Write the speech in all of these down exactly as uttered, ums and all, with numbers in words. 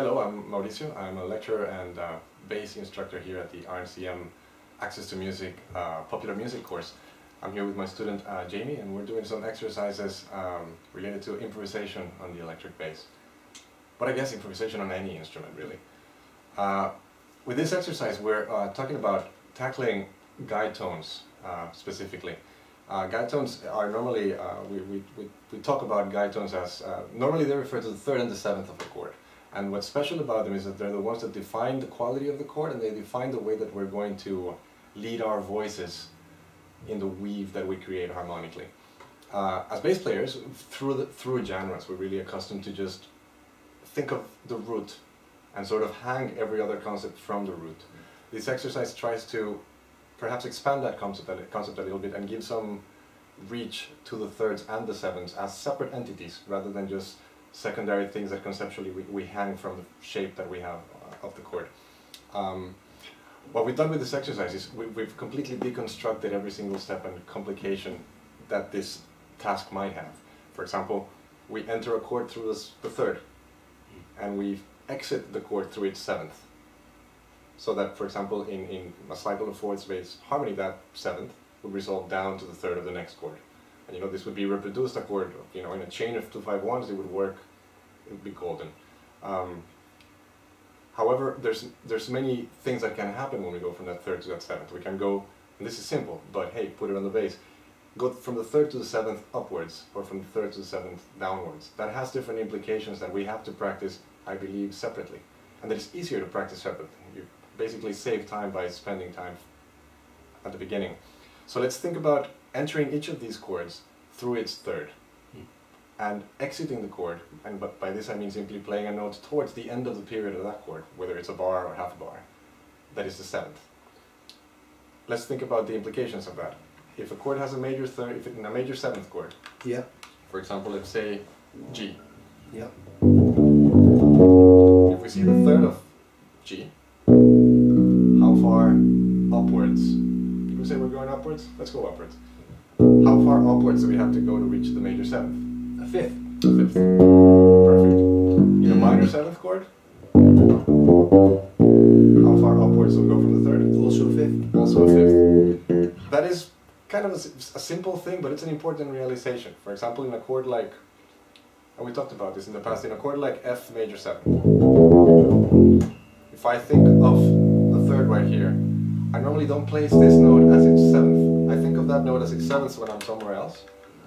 Hello, I'm Mauricio. I'm a lecturer and uh, bass instructor here at the R N C M Access to Music uh, Popular Music course. I'm here with my student uh, Jamie, and we're doing some exercises um, related to improvisation on the electric bass. But I guess improvisation on any instrument, really. Uh, with this exercise, we're uh, talking about tackling guide tones uh, specifically. Uh, guide tones are normally, uh, we, we, we talk about guide tones as, uh, normally they refer to the third and the seventh of a chord. And what's special about them is that they're the ones that define the quality of the chord, and they define the way that we're going to lead our voices in the weave that we create harmonically. Uh, as bass players, through, the, through genres, we're really accustomed to just think of the root and sort of hang every other concept from the root. This exercise tries to perhaps expand that concept, that concept a little bit and give some reach to the thirds and the sevenths as separate entities rather than just secondary things that conceptually we, we hang from the shape that we have of the chord. Um, what we've done with this exercise is we, we've completely deconstructed every single step and complication that this task might have. For example, we enter a chord through this, the third, and we exit the chord through its seventh. So that, for example, in, in a cycle of fourth bass harmony, that seventh would resolve down to the third of the next chord. And you know, this would be reproduced a chord, you know, in a chain of two five ones, it would work, it would be golden. Um, however, there's, there's many things that can happen when we go from that third to that seventh. We can go, and this is simple, but hey, put it on the bass, go from the third to the seventh upwards, or from the third to the seventh downwards. That has different implications that we have to practice, I believe, separately. And that it's easier to practice separately. You basically save time by spending time at the beginning. So let's think about entering each of these chords through its third mm. and exiting the chord, and but by this I mean simply playing a note towards the end of the period of that chord, whether it's a bar or half a bar, that is the seventh. Let's think about the implications of that. If a chord has a major third, if it, a major seventh chord, yeah. for example, let's say G. Yeah. If we see the third of G, how far upwards? If we say we're going upwards, let's go upwards. How far upwards do we have to go to reach the major seventh? A fifth. A fifth. Perfect. In a minor seventh chord? How far upwards do we go from the third? Also a fifth. Also a fifth. That is kind of a, a simple thing, but it's an important realization. For example, in a chord like, and we talked about this in the past, in a chord like F major seven. If I think of the third right here, I normally don't place this note as its seventh. I think of that note as its seventh when I'm somewhere else.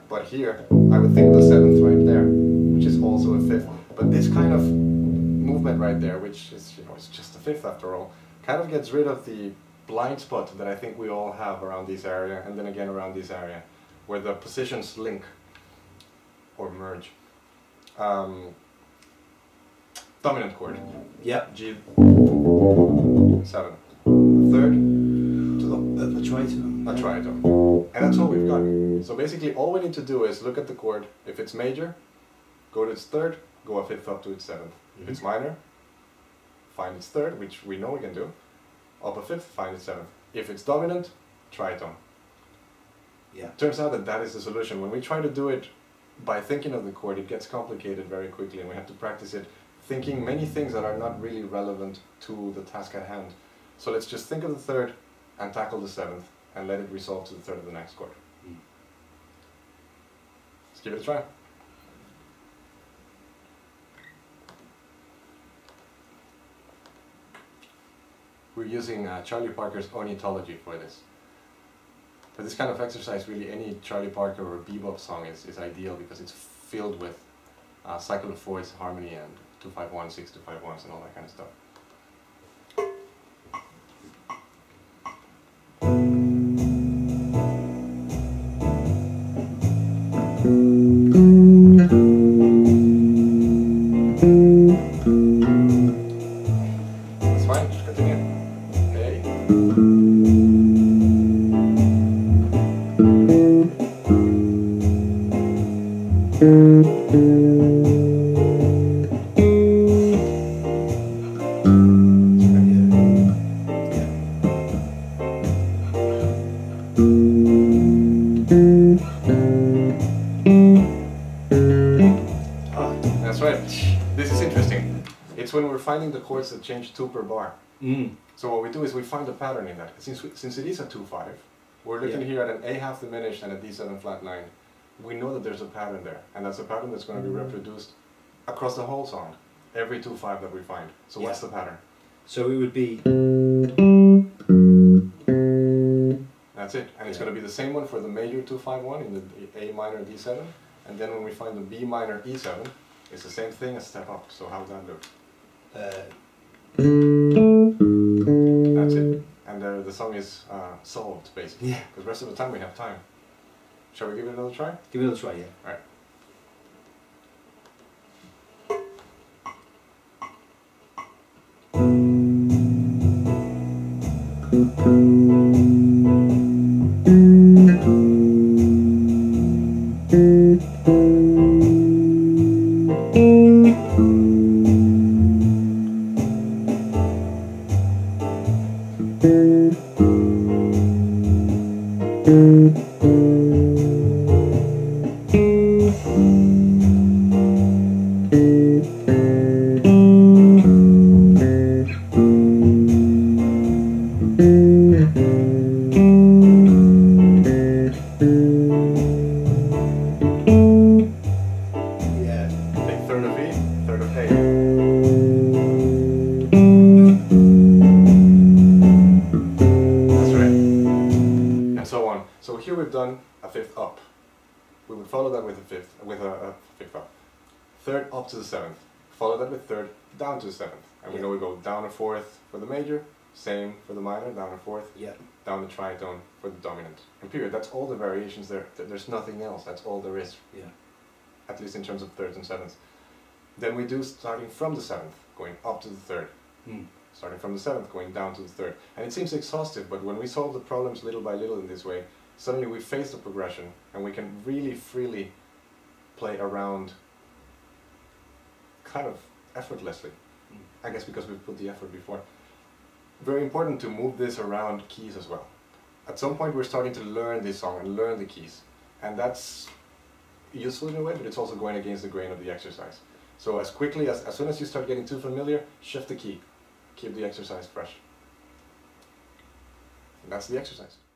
But here, I would think of the seventh right there, which is also a fifth. But this kind of movement right there, which is, you know, it's just a fifth after all, kind of gets rid of the blind spot that I think we all have around this area, and then again around this area, where the positions link or merge. Um, dominant chord. Yeah. G. Seven. Third to the, the tritone. A tritone. And that's all we've got. So basically all we need to do is look at the chord. If it's major, go to its third, go a fifth up to its seventh. If it's minor, find its third, which we know we can do. Up a fifth, find its seventh. If it's dominant, tritone. Yeah. Turns out that that is the solution. When we try to do it by thinking of the chord, it gets complicated very quickly, and we have to practice it thinking many things that are not really relevant to the task at hand. So let's just think of the third and tackle the seventh and let it resolve to the third of the next chord. Mm. Let's give it a try. We're using uh, Charlie Parker's Ornithology for this. For this kind of exercise, really any Charlie Parker or bebop song is, is ideal because it's filled with uh, cycle of fourths, harmony, and two five one, six two five ones, and all that kind of stuff. Thank you. It's when we're finding the chords that change two per bar. Mm. So what we do is we find a pattern in that. Since, we, since it is a two five, we're looking yeah. here at an A half diminished and a D seven flat nine. We know that there's a pattern there, and that's a pattern that's going to be reproduced across the whole song, every two five that we find. So yeah. what's the pattern? So it would be... That's it, and it's yeah. going to be the same one for the major two five one in the A minor D seven, and then when we find the B minor E seven, it's the same thing, a step up. So how does that look? Uh, that's it, and uh, the song is uh, solved basically, because yeah. the rest of the time we have time. Shall we give it another try? Give it another try, yeah. All right. To the seventh, follow that with third, down to the seventh, and yeah. we know we go down a fourth for the major, same for the minor, down a fourth, yeah. down the tritone for the dominant. And period. That's all the variations there. There's nothing else. That's all there is. Yeah. At least in terms of thirds and sevenths. Then we do starting from the seventh, going up to the third, mm. starting from the seventh, going down to the third. And it seems exhaustive, but when we solve the problems little by little in this way, suddenly we face the progression, and we can really freely play around. Kind of effortlessly, I guess, because we've put the effort before. Very important to move this around keys as well. At some point we're starting to learn this song and learn the keys, and that's useful in a way, but it's also going against the grain of the exercise. So as quickly, as, as soon as you start getting too familiar, shift the key, keep the exercise fresh. And that's the exercise.